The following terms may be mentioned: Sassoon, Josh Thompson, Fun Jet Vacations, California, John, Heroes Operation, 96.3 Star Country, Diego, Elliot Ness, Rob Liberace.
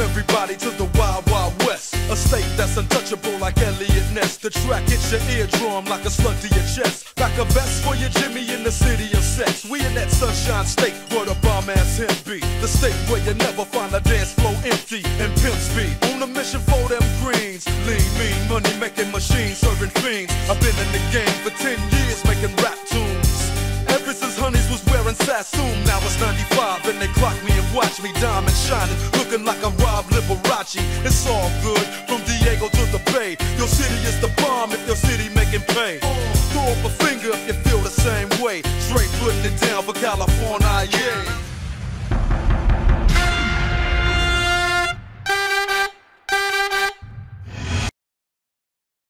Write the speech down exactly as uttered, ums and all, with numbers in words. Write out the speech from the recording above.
everybody to the wild, wild west. A state that's untouchable like Elliot Ness. The track hits your eardrum like a slug to your chest. Back a vest for your Jimmy in the city of sex. We in that sunshine state where the bomb ass him be. The state where you never find a dance floor empty and pimp speed. On a mission for them greens. Lean, mean, money making machines, serving fiends. I've been in the game for ten years making rap tunes. Ever since honeys was wearing Sassoon, now it's ninety-five and they clock me and watch me diamond shining, looking like I'm Rob Liberace. It's all good, from Diego to the Bay. Your city is the bomb if your city making pain. Throw up a finger if you feel the same way. Straight putting it down for California, yeah.